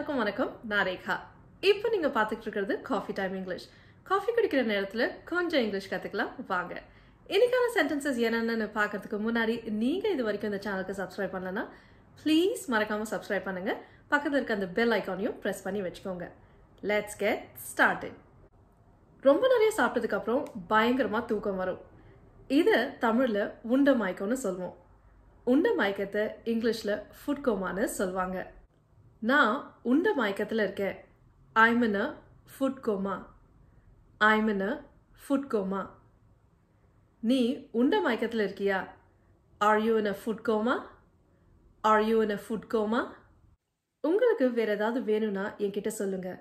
எல்லாருக்கும் வணக்கம் நான் ரேகா இப்போ நீங்க பாத்துக்கிட்டு இருக்குது காஃபி டைம் இங்கிலீஷ் காஃபி குடிக்கிற நேரத்துல கொஞ்சம் இங்கிலீஷ் கத்துக்கலாம் வாங்க இன்னைக்கான சென்டென்சஸ் என்னன்னு பார்க்கிறதுக்கு முன்னாடி நீங்க இது வரைக்கும் இந்த சேனலுக்கு சப்ஸ்கிரைப் பண்ணலனா ப்ளீஸ் மறக்காம சப்ஸ்கிரைப் பண்ணுங்க பக்கத்துல இருக்க அந்த பெல் ஐகானையும் பிரஸ் பண்ணி வெச்சுக்கோங்க லெட்ஸ் கெட் ஸ்டார்டட் ரொம்ப நிறைய சாப்பிட்டதுக்கு அப்புறம் பயங்கரமா தூக்கம் வரும் இது தமிழ்ல உண்ட மயக்கம்னு சொல்வோம் உண்ட மயக்கத்தை இங்கிலீஷ்ல ஃபுட் கோமான்னு சொல்வாங்க நான் உண்ட மயக்கத்துல இருக்கேன் I'm in a food coma I'm in a food coma நீ உண்ட மயக்கத்துல இருக்கியா Are you in a food coma Are you in a food coma உங்களுக்கு வேற ஏதாவது வேணும்னா என்கிட்ட சொல்லுங்க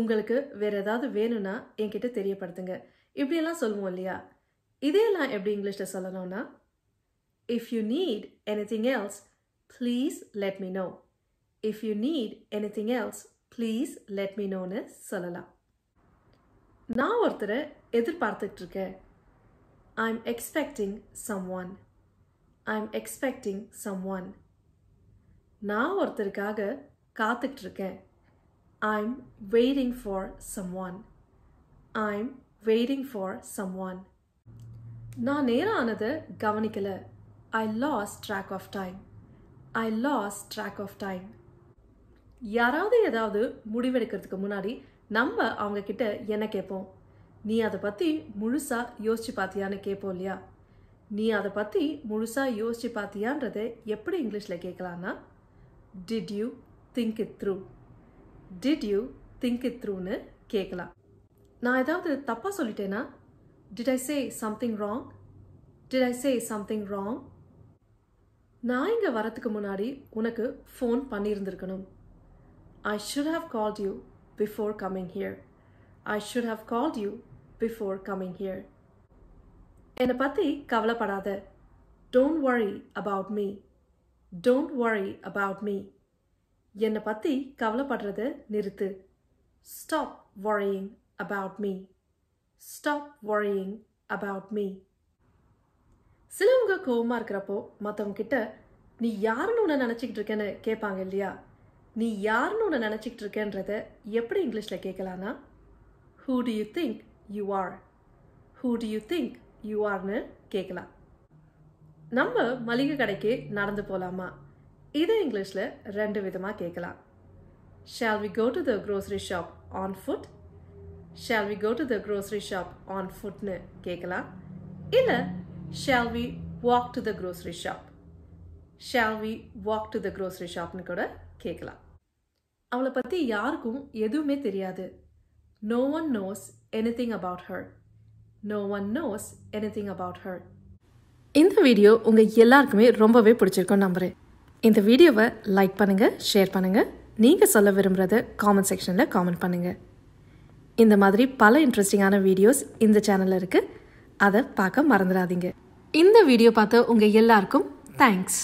உங்களுக்கு வேற ஏதாவது வேணும்னா என்கிட்ட தெரியப்படுத்துங்க இப்படி எல்லாம் சொல்லுவோம் இல்லையா இதெல்லாம் எப்படி இங்கிலீஷ்ல சொல்லணும்னா If you need anything else, please let me know. If you need anything else, please let me know னு சொல்லலாம். நான் ஒருத்தரை எதிர்பார்த்துட்டு இருக்கேன். I'm expecting someone. I'm expecting someone. நான் ஒருத்தருக்காக காத்துட்டு இருக்கேன். I'm waiting for someone. I'm waiting for someone. நான் நேரம் ஆனதை கவனிக்கல. I lost track of time. I lost track of time. யாராவது ஏதாவது முடிவெடுக்கிறதுக்கு முன்னாடி நம்ம அவங்க கிட்ட என்ன கேட்போம் நீ அதை பத்தி முழுசா யோசிச்சு பாத்தியான்னு கேட்போம் இல்லையா நீ அதை பத்தி முழுசா யோசிச்சு பாத்தியான்றதை எப்படி இங்கிலீஷ்ல கேட்கலாம்னா Did you think it through? Did you think it throughனு கேட்கலாம் நான் ஏதாவது தப்பா சொல்லிட்டேனா Did I say something wrong? Did I say something wrong? நான் இங்க வரதுக்கு முன்னாடி உனக்கு ஃபோன் பண்ணியிருந்திருக்கணும் I should have called you before coming here. I should have called you before coming here. என்ன பத்தி கவலைப்படாத Don't worry about me. Don't worry about me. என்ன பத்தி கவலைப்படுறதை நிறுத்து Stop worrying about me. Stop worrying about me. சிலவங்க கோவமா இருக்கிறப்போ மற்றவங்க கிட்ட நீ யாருன்னு உன்னை நினச்சிக்கிட்டு இருக்கேன்னு கேட்பாங்க இல்லையா நீ யாருன்னு உன்னை நினச்சிக்கிட்டு இருக்கேன்றத எப்படி இங்கிலீஷில் கேட்கலான்னா Who do you think you are? Who do you think you are-னு கேட்கலாம் நம்ம மளிகை கடைக்கு நடந்து போகலாமா இதை இங்கிலீஷில் ரெண்டு விதமாக கேட்கலாம் Shall we go to the grocery shop on foot? Shall we go to the grocery shop on foot-னு கேட்கலாம் இல்லை Shall we walk to the grocery shop? Shall we walk to the grocery shop? னு கூட கேட்கலாம். அவளை பத்தி யாருக்கும் எதுவுமே தெரியாது. No one knows anything about her. No one knows anything about her. இந்த வீடியோ உங்க எல்லாருக்குமே ரொம்பவே பிடிச்சிருக்கும் நம்புறேன். இந்த வீடியோவை லைக் பண்ணுங்க, ஷேர் பண்ணுங்க. நீங்க சொல்ல விரும்பறத காமெண்ட் செக்ஷன்ல காமெண்ட் பண்ணுங்க. இந்த மாதிரி பல இன்ட்ரெஸ்டிங்கான வீடியோஸ் இந்த சேனல்ல இருக்கு. அதை பார்க்க மறந்துடாதீங்க இந்த வீடியோ பார்த்த உங்க எல்லாருக்கும் தேங்க்ஸ்